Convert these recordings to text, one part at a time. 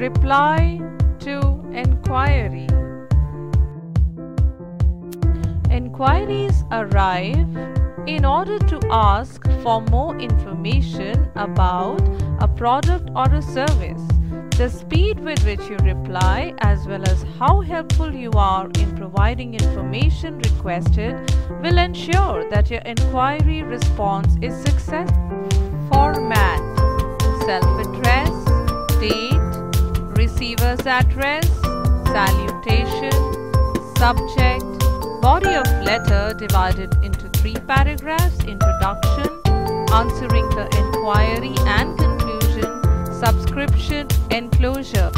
Reply to inquiry. Inquiries arrive in order to ask for more information about a product or a service. The speed with which you reply, as well as how helpful you are in providing information requested, will ensure that your inquiry response is successful. Format: self-address, date, receiver's address, salutation, subject, body of letter divided into 3 paragraphs, introduction, answering the inquiry and conclusion, subscription, enclosure.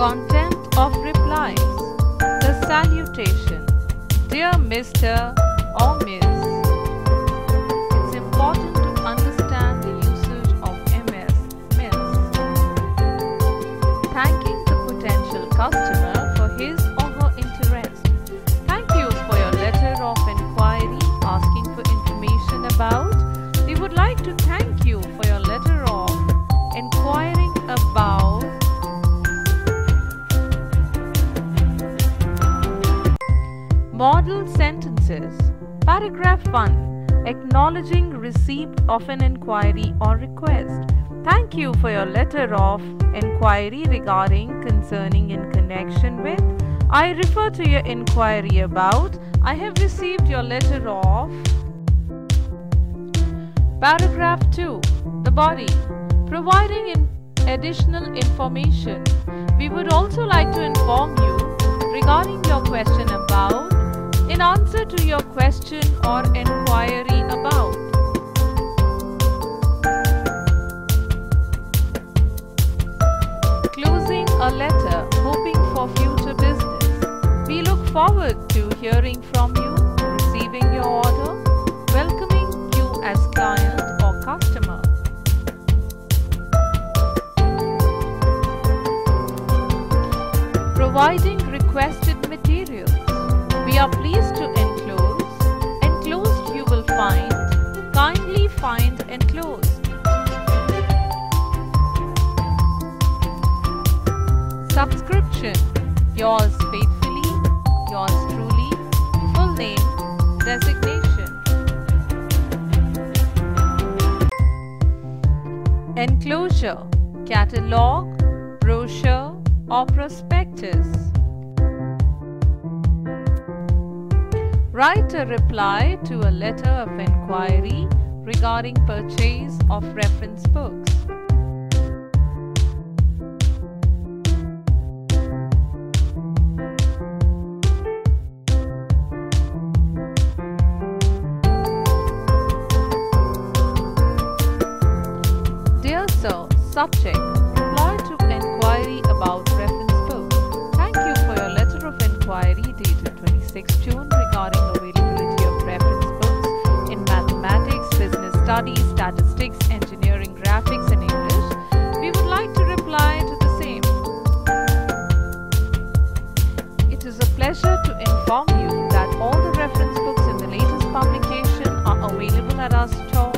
Content of replies. The salutation. Dear Mr. or Ms. It's important to understand the usage of MS, Ms. Thanking the potential customer for his or her interest. Thank you for your letter of inquiry asking for information about. We would like to thank you for your letter of inquiring about model sentences. Paragraph 1. Acknowledging receipt of an inquiry or request. Thank you for your letter of inquiry regarding, concerning, in connection with. I refer to your inquiry about. I have received your letter of. Paragraph 2. The body. Providing additional information. We would also like to inform you regarding your question about, in answer to your question or inquiry about. Closing a letter, hoping for future business. We look forward to hearing from you, receiving your order, welcoming you as client or customer. Providing requested materials. We are pleased to enclose. Enclosed you will find. Kindly find enclosed. Subscription. Yours faithfully. Yours truly. Full name. Designation. Enclosure. Catalog. Brochure. Or prospectus. Write a reply to a letter of inquiry regarding purchase of reference books. Dear Sir, subject, reply to inquiry about reference books. Thank you for your letter of inquiry dated 26 June regarding availability of reference books in mathematics, business studies, statistics, engineering, graphics and English. We would like to reply to the same. It is a pleasure to inform you that all the reference books in the latest publication are available at our store.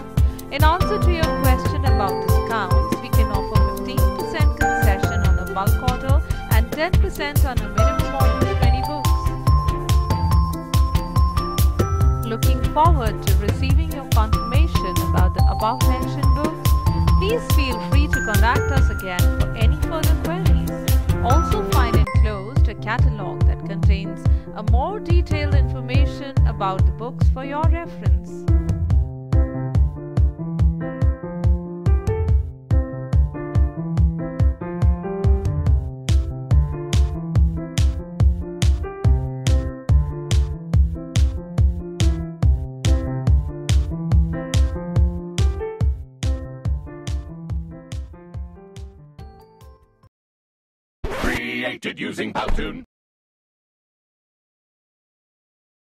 In answer to your question about discounts, we can offer 15% concession on a bulk order and 10% on a minimum order of 20 books. Looking forward to receiving your confirmation about the above-mentioned books. Please feel free to contact us again for any further queries. Also find enclosed a catalog that contains a more detailed information about the books for your reference. Created using PowToon.